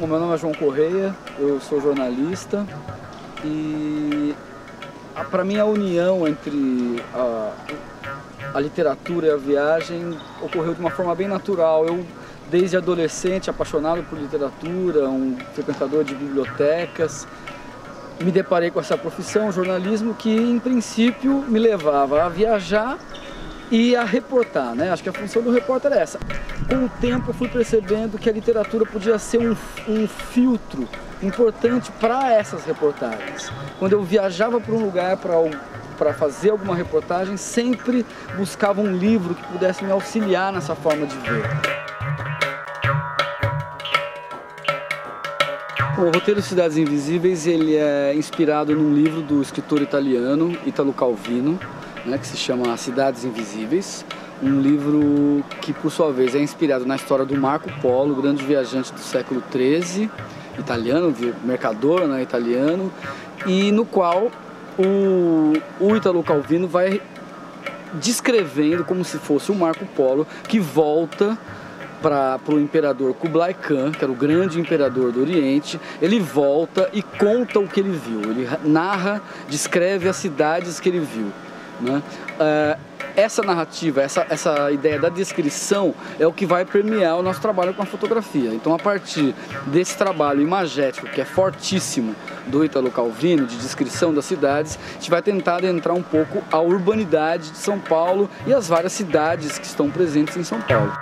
Bom, meu nome é João Correia, eu sou jornalista e para mim a união entre a literatura e a viagem ocorreu de uma forma bem natural. Eu, desde adolescente, apaixonado por literatura, um frequentador de bibliotecas, me deparei com essa profissão, jornalismo, que em princípio me levava a viajar e a reportar, né? Acho que a função do repórter é essa. Com o tempo eu fui percebendo que a literatura podia ser um filtro importante para essas reportagens. Quando eu viajava para um lugar para fazer alguma reportagem, sempre buscava um livro que pudesse me auxiliar nessa forma de ver. O roteiro Cidades Invisíveis, ele é inspirado num livro do escritor italiano Italo Calvino, né, que se chama Cidades Invisíveis, um livro que, por sua vez, é inspirado na história do Marco Polo, grande viajante do século XIII, italiano, mercador, né, italiano, e no qual o Italo Calvino vai descrevendo como se fosse o Marco Polo que volta para o imperador Kublai Khan, que era o grande imperador do Oriente. Ele volta e conta o que ele viu, ele narra, descreve as cidades que ele viu, né? Essa narrativa, essa ideia da descrição é o que vai permear o nosso trabalho com a fotografia. Então, a partir desse trabalho imagético, que é fortíssimo, do Italo Calvino, de descrição das cidades, a gente vai tentar adentrar um pouco a urbanidade de São Paulo e as várias cidades que estão presentes em São Paulo.